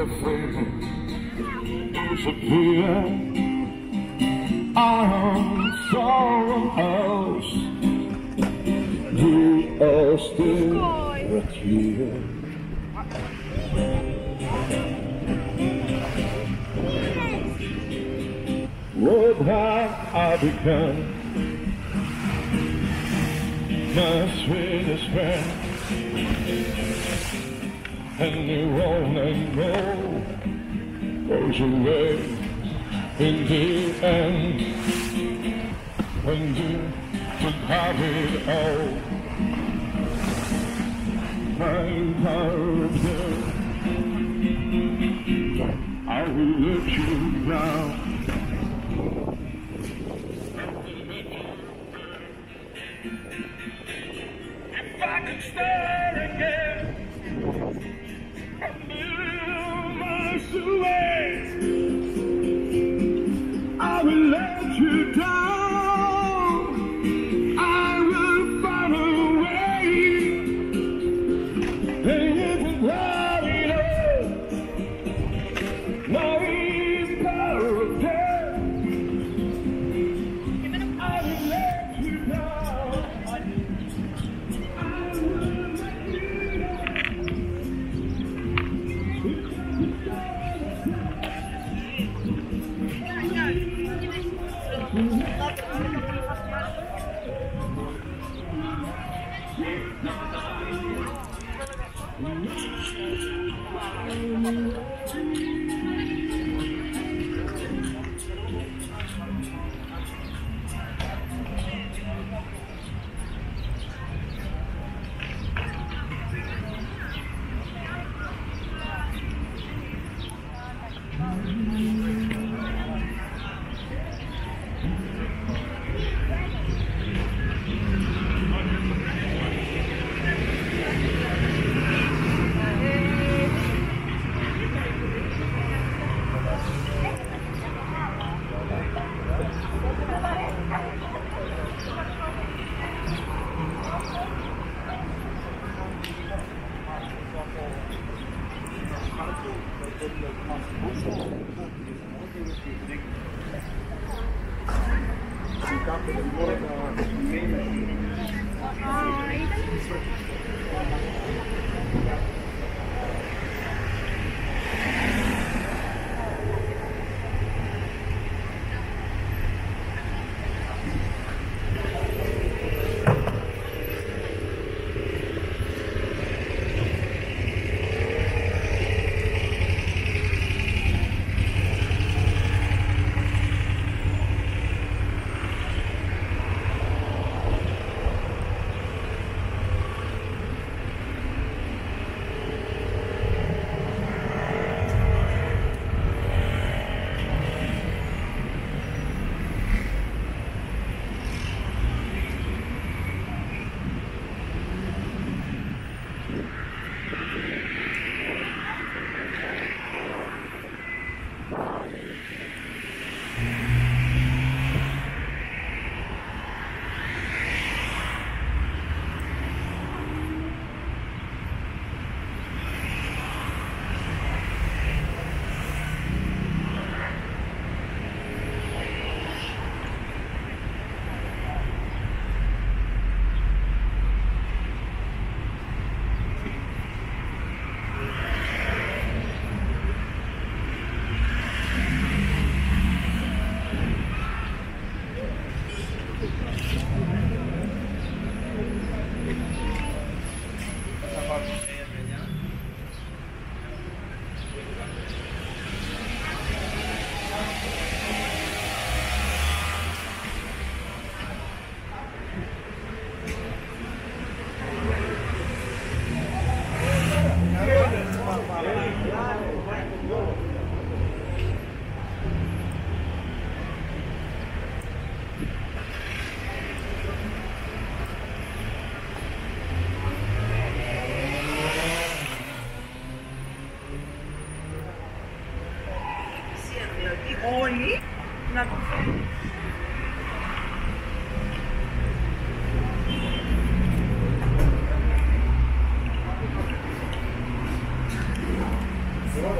everything disappear. I'm someone else. You are still right here. What have I become? My sweetest friend, and you only know goes away in the end. When you could have it all, my love, I will let you now. If I could start again, a million miles away, I will let you down. I will find a way. And if it's not enough, not in paradise, I will let you down.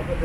Gracias.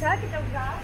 Высоко долга. Gracias.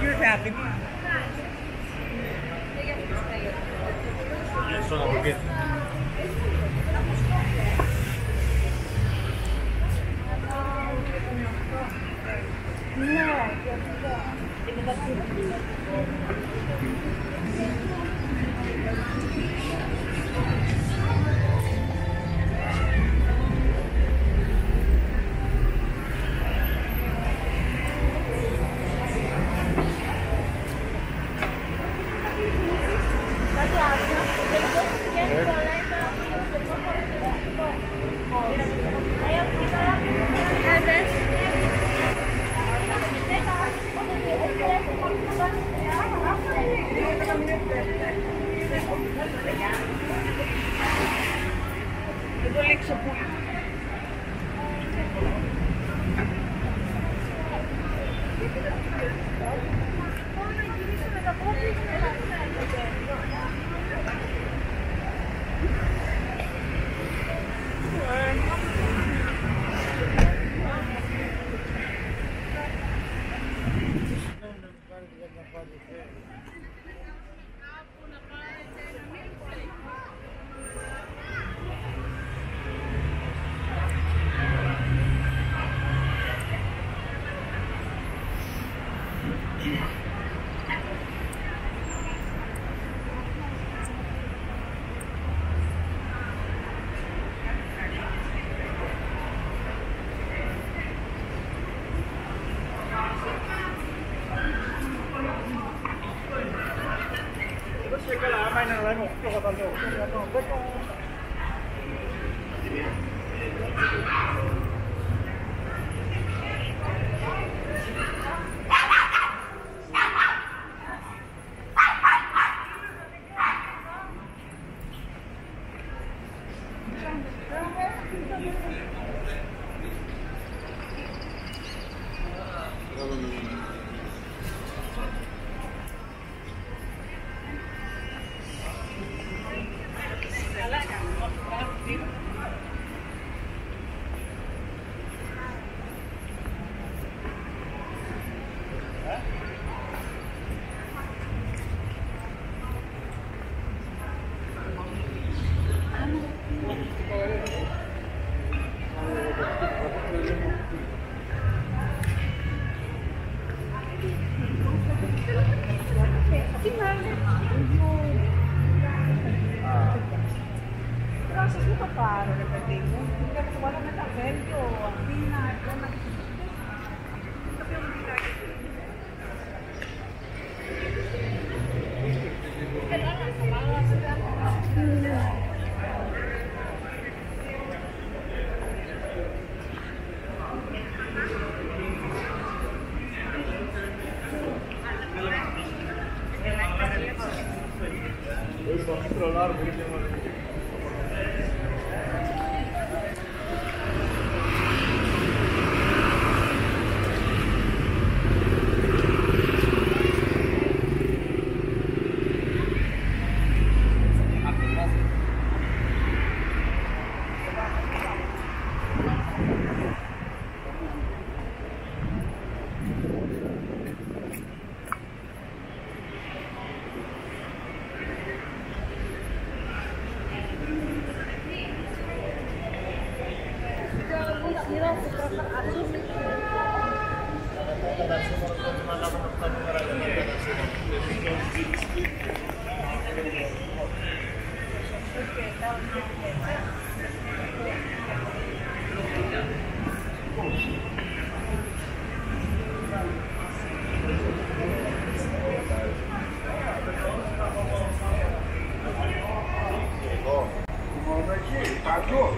You're happy. Yes, so I'll forget. Thank you.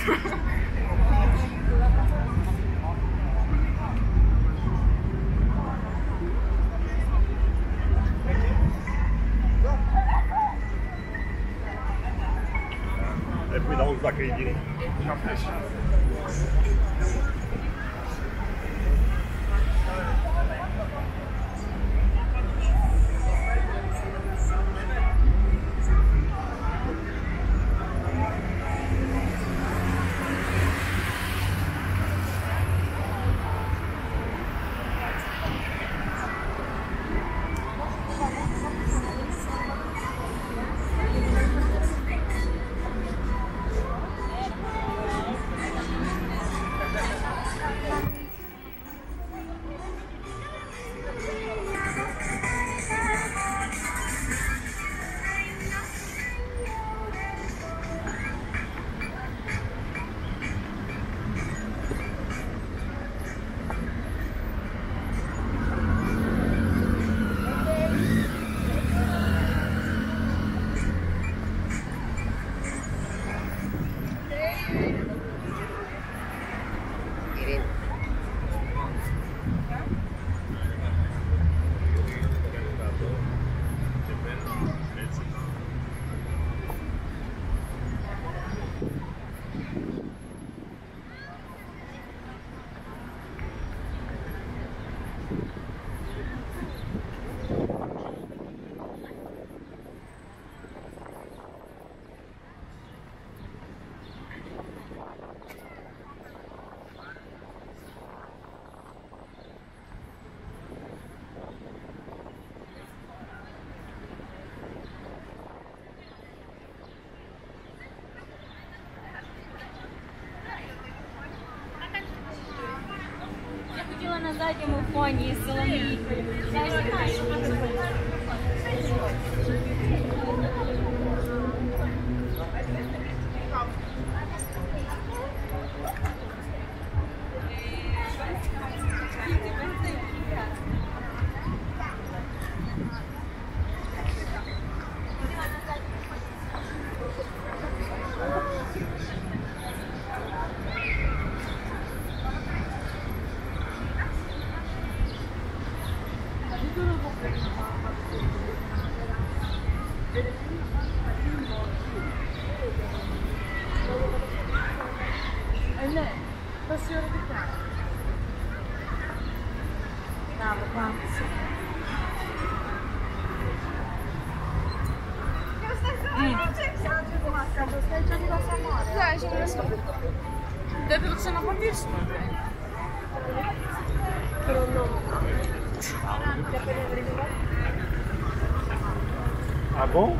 Every dog is like a guinea. На заднем фоне Соломии. Ah bon?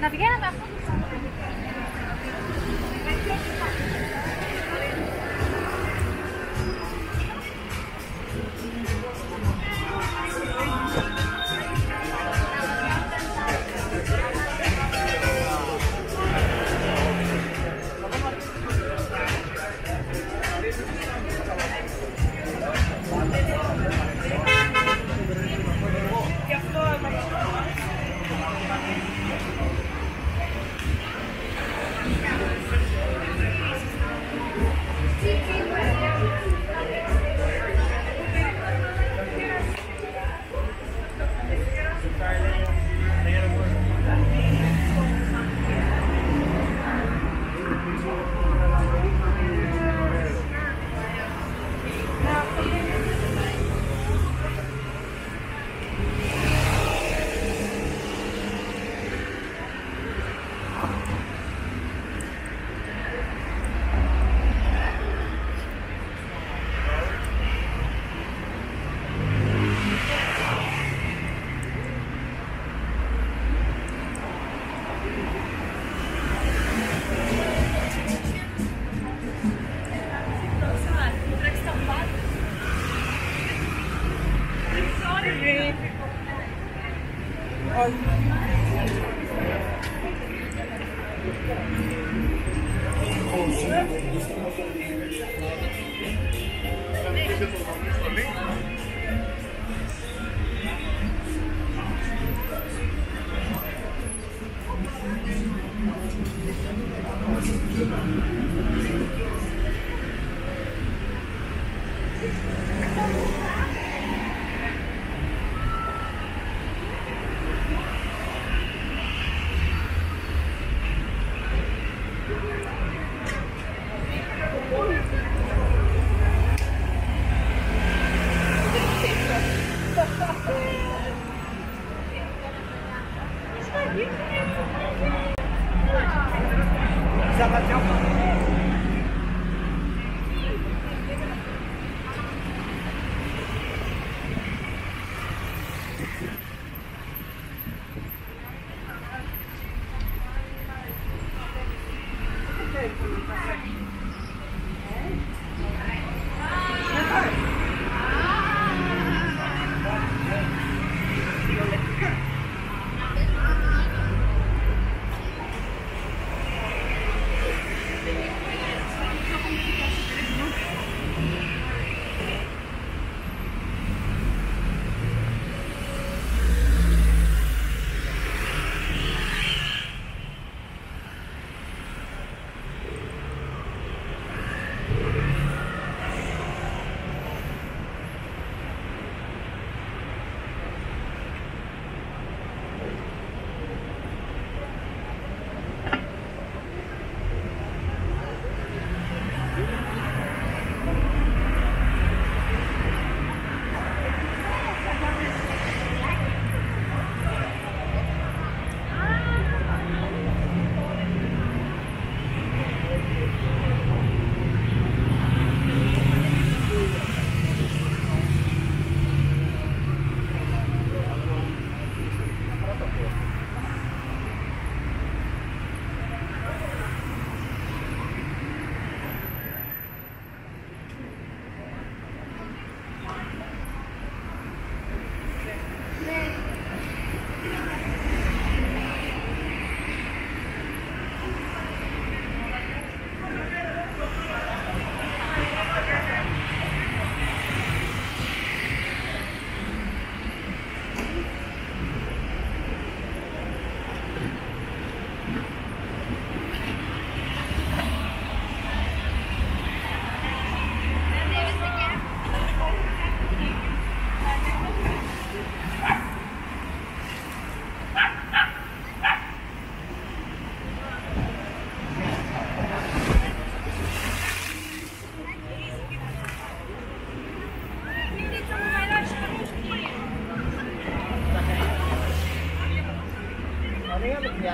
Να πηγαίναμε αυτό το Σάββατο. Thank you.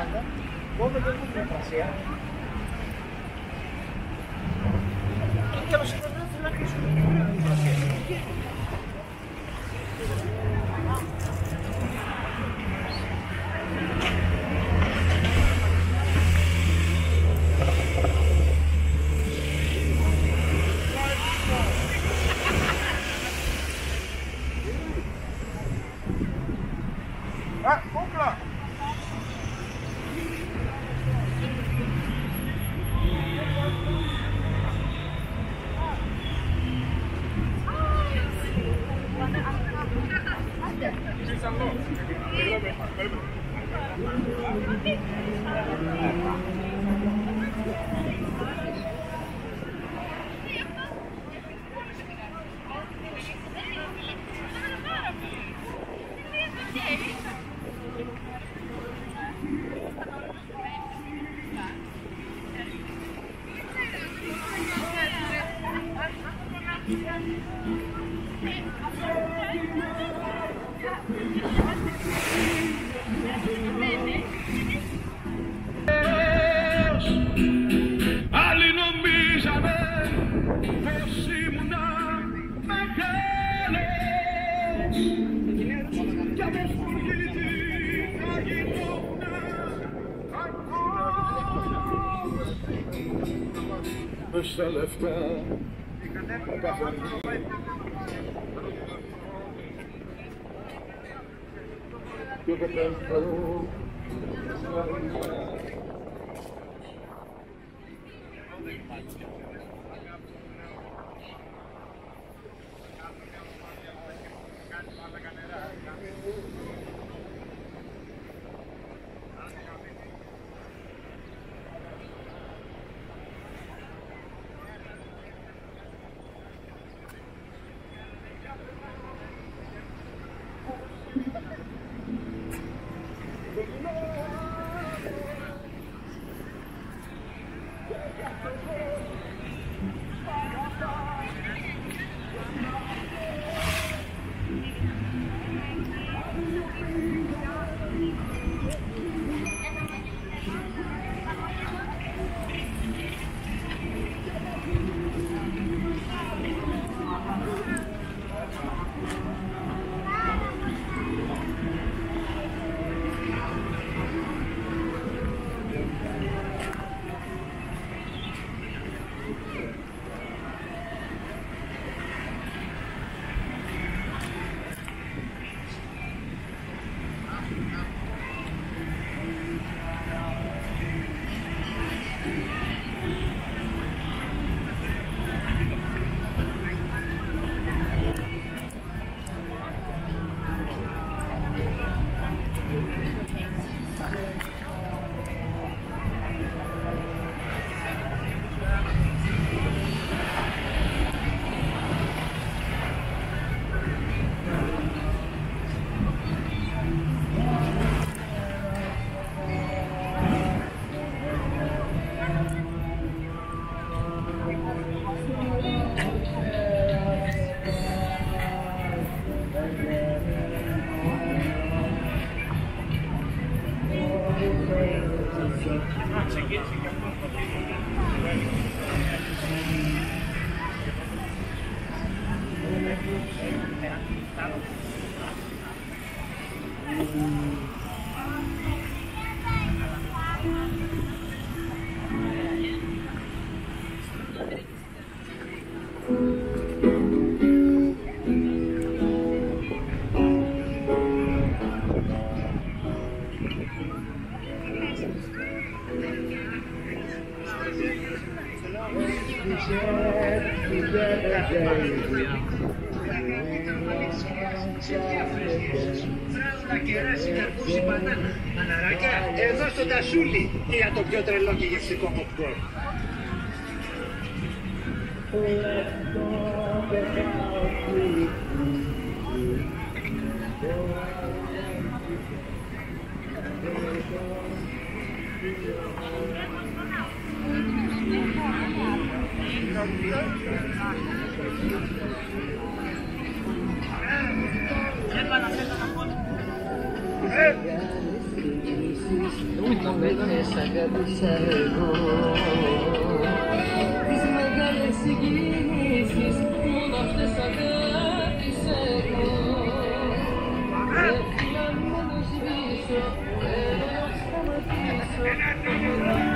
30. Μπορούμε και την προστασία. Και μας επανέλθουν να κλείσουμε την προστασία. Στα λεφτά θα καθαρνούν. Και θα καθαρνούν. Εδώ στο τασούλι για το πιο τρελό και γευστικό popcorn. Редактор субтитров А.Семкин Корректор А.Егорова Μες αγάπη εγώ τις μεγάλες συγκινήσεις μόνο αυτές αγάπησα εγώ. Πρέπει να μόνο σβήσω, θέλω να σταματήσω,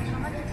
I'm